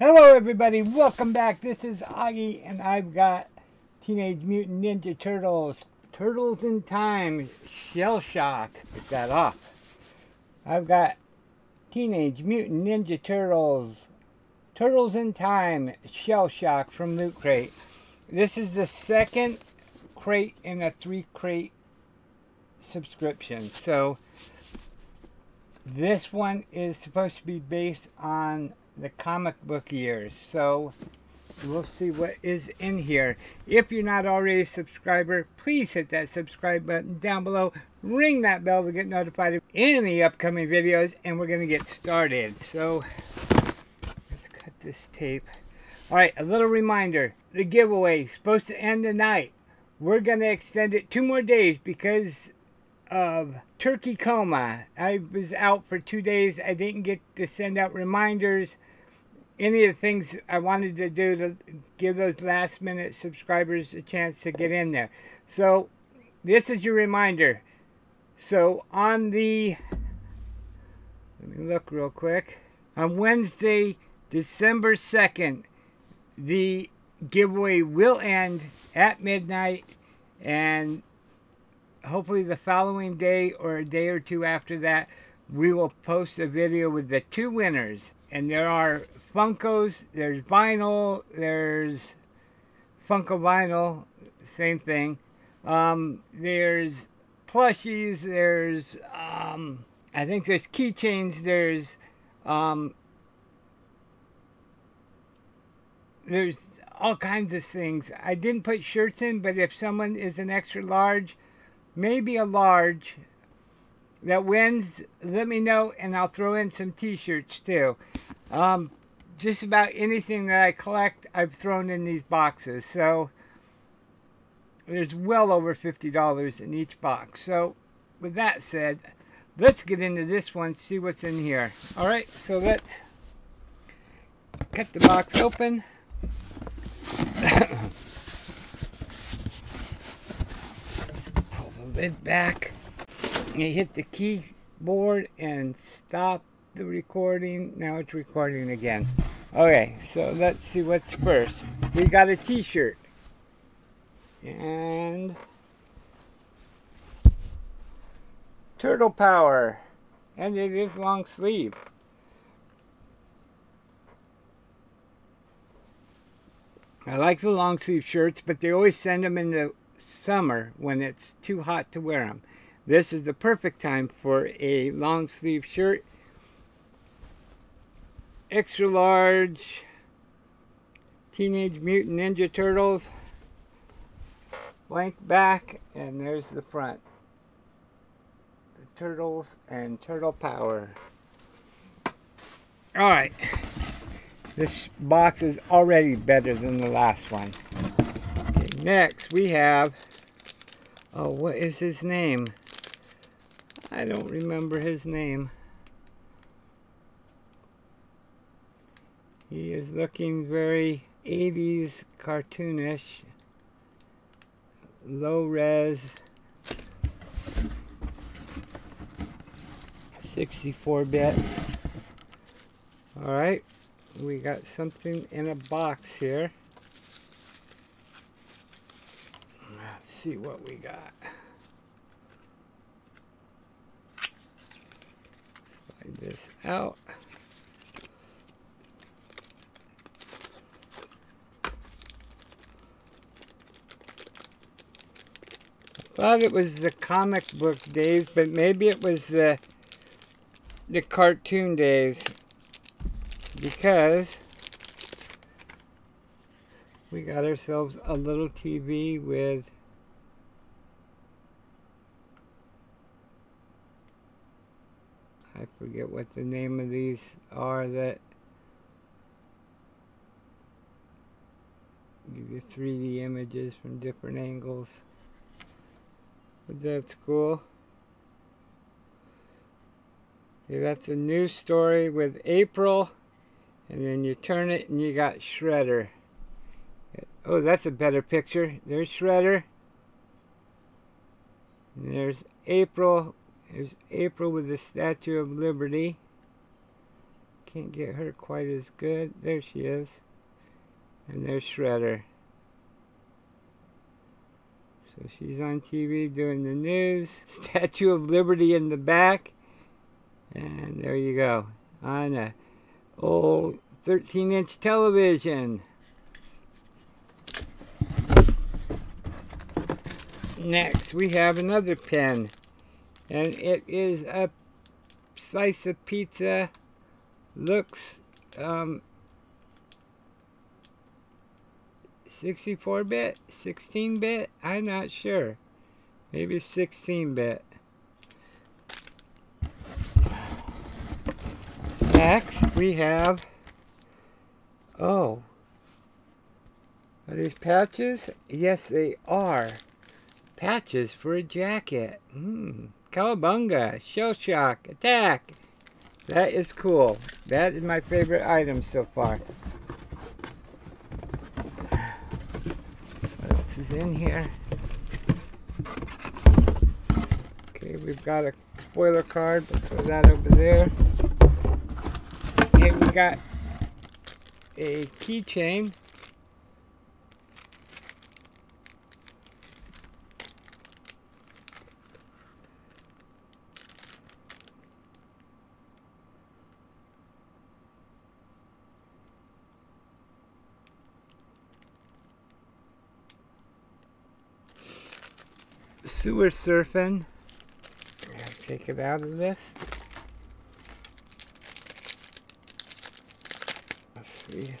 Hello everybody, welcome back. This is Augie and I've got Teenage Mutant Ninja Turtles, Turtles in Time, Shell Shock. Get that off. I've got Teenage Mutant Ninja Turtles, Turtles in Time, Shell Shock from Loot Crate. This is the second crate in a 3-crate subscription. So this one is supposed to be based on the comic book years, so we'll see what is in here. If you're not already a subscriber, please hit that subscribe button down below, ring that bell to get notified of any upcoming videos, and we're going to get started. So let's cut this tape. All right, a little reminder, the giveaway is supposed to end tonight. We're going to extend it 2 more days because of turkey coma. I was out for 2 days. I didn't get to send out reminders, any of the things I wanted to do to give those last minute subscribers a chance to get in there. So this is your reminder. So on the, let me look real quick, on Wednesday, December 2nd, the giveaway will end at midnight, and hopefully the following day or a day or two after that, we will post a video with the 2 winners. And there are Funkos, there's vinyl, there's Funko vinyl, same thing. There's plushies, there's, I think there's keychains, there's all kinds of things. I didn't put shirts in, but if someone is an extra large, maybe a large, that wins, let me know, and I'll throw in some t-shirts too. Just about anything that I collect, I've thrown in these boxes. So there's well over $50 in each box. So with that said, let's get into this one, see what's in here. All right, so let's cut the box open. Lid back, and you hit the keyboard and stop the recording. Now it's recording again. Okay, so let's see what's first. We got a t-shirt, and Turtle Power, and it is long sleeve. I like the long sleeve shirts, but they always send them in the summer when it's too hot to wear them. This is the perfect time for a long sleeve shirt. Extra large Teenage Mutant Ninja Turtles, blank back, and there's the front. The Turtles and Turtle Power. All right, this box is already better than the last one. Next we have, oh, what is his name? I don't remember his name. He is looking very 80s cartoonish, low res, 64-bit. All right, we got something in a box here. See what we got. Slide this out. I thought it was the comic book days, but maybe it was the cartoon days, because we got ourselves a little TV with I forget what the name of these are that give you 3D images from different angles. But that's cool. Okay, that's a news story with April, and then you turn it and you got Shredder. Oh, that's a better picture. There's Shredder. And there's April. There's April with the Statue of Liberty. Can't get her quite as good. There she is. And there's Shredder. So she's on TV doing the news. Statue of Liberty in the back. And there you go. On a old 13-inch television. Next, we have another pen. And it is a slice of pizza. Looks 64-bit, 16-bit, I'm not sure. Maybe 16-bit. Next we have, oh, are these patches? Yes, they are. Patches for a jacket. Cowabunga, shell shock, attack. That is cool. That is my favorite item so far. What else is in here? Okay, we've got a spoiler card. We'll throw that over there. Okay, we got a keychain. Sewer surfing. Take it out of this. Let's see.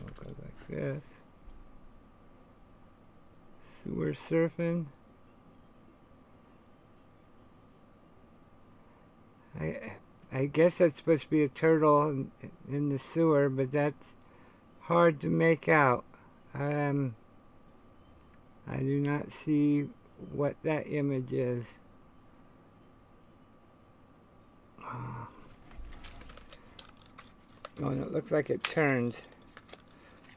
We'll go like this. Sewer surfing. I guess that's supposed to be a turtle in the sewer, but that's hard to make out. I do not see what that image is. Oh, and it looks like it turns.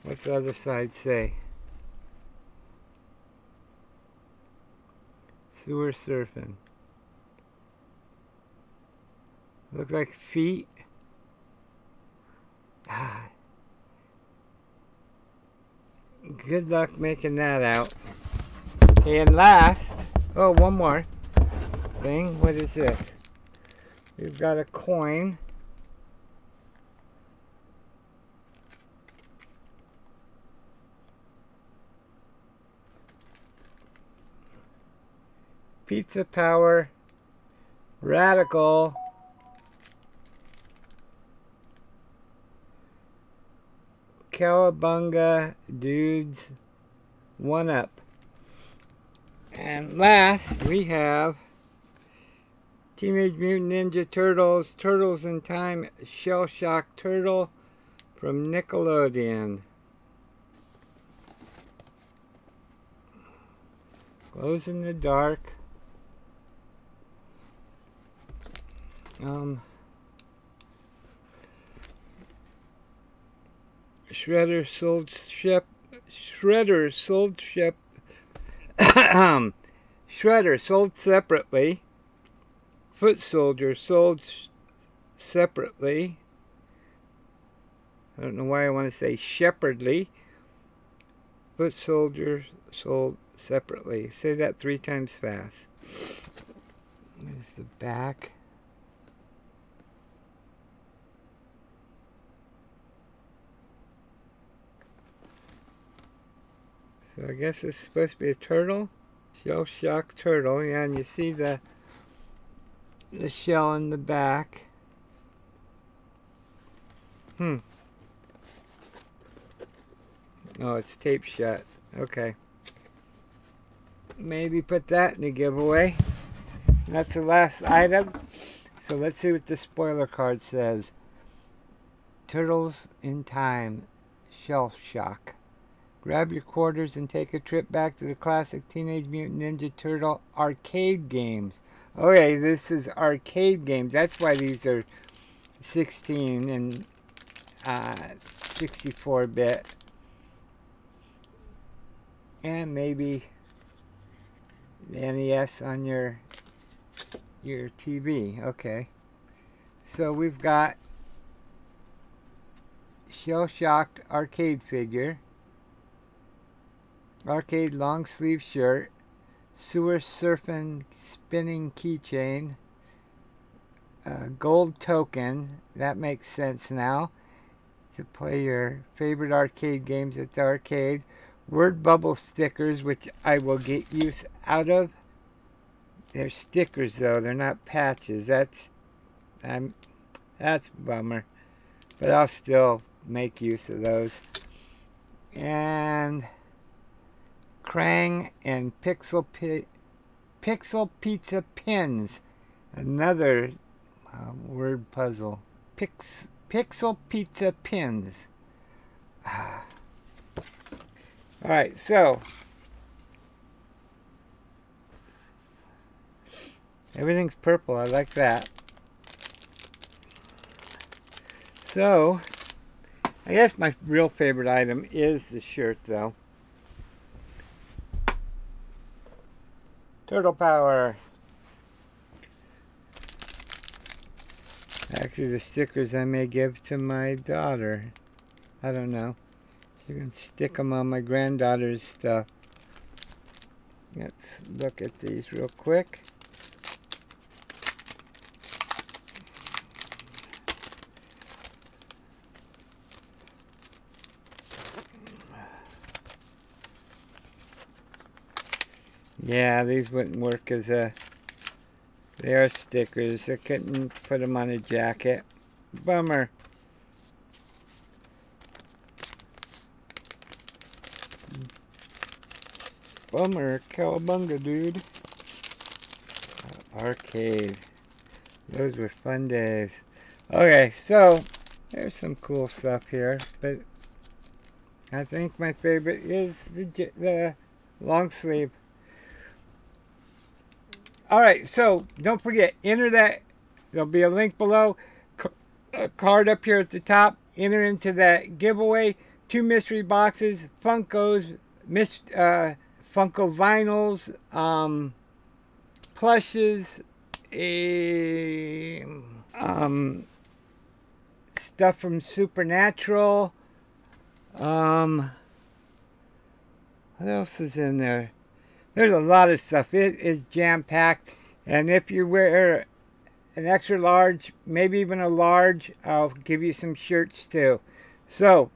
What's the other side say? Sewer surfing. Look like feet. Ah. Good luck making that out. And last, oh, one more thing. What is this? We've got a coin. Pizza Power. Radical. Cowabunga dudes, 1-Up. And last we have Teenage Mutant Ninja Turtles, Turtles in Time, Shell Shock Turtle from Nickelodeon. Glows in the dark. Shredder sold ship. Shredder sold ship. Shredder sold separately. Foot Soldier sold separately. I don't know why I want to say shepherdly. Foot Soldier sold separately. Say that 3 times fast. There's the back. So I guess it's supposed to be a turtle, shell shock turtle, yeah, and you see the shell in the back. Oh, it's taped shut. Okay. Maybe put that in a giveaway. That's the last item. So let's see what the spoiler card says. Turtles in Time, Shell Shock. Grab your quarters and take a trip back to the classic Teenage Mutant Ninja Turtle arcade games. Okay, this is arcade games. That's why these are 16 and 64-bit. and maybe the NES on your TV. Okay, so we've got shell-shocked arcade figure, arcade long sleeve shirt, sewer surfing spinning keychain, gold token. That makes sense now to play your favorite arcade games at the arcade. Word bubble stickers, which I will get use out of. They're stickers though, they're not patches. That's a bummer, but I'll still make use of those. And Krang and Pixel Pizza Pins. Another word puzzle. Pixel Pizza Pins. Alright, so everything's purple. I like that. So I guess my real favorite item is the shirt though. Turtle power. Actually, the stickers I may give to my daughter. I don't know. You can stick them on my granddaughter's stuff. Let's look at these real quick. Yeah, these wouldn't work as a... They are stickers. I couldn't put them on a jacket. Bummer. Bummer, cowabunga, dude. Arcade. Those were fun days. Okay, so there's some cool stuff here, but I think my favorite is the long sleeve. Alright, so don't forget, enter that, there'll be a link below, a card up here at the top, enter into that giveaway, 2 mystery boxes, Funkos, Funko vinyls, plushes, stuff from Supernatural, what else is in there? There's a lot of stuff. It is jam-packed. And if you wear an extra large, maybe even a large, I'll give you some shirts too. So,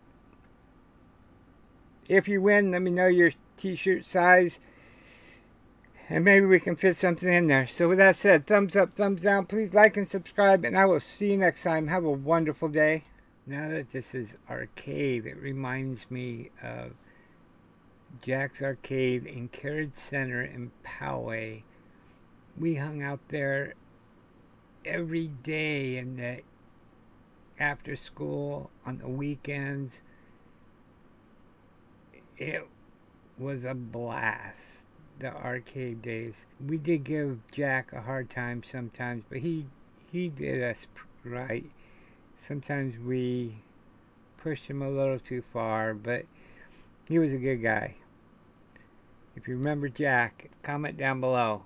if you win, let me know your t-shirt size. And maybe we can fit something in there. So with that said, thumbs up, thumbs down. Please like and subscribe. And I will see you next time. Have a wonderful day. Now that this is arcade, it reminds me of Jack's Arcade in Carriage Center in Poway. We hung out there every day in the after school, on the weekends. It was a blast, the arcade days. We did give Jack a hard time sometimes, but he did us right. Sometimes we pushed him a little too far, but he was a good guy. If you remember Jack, comment down below.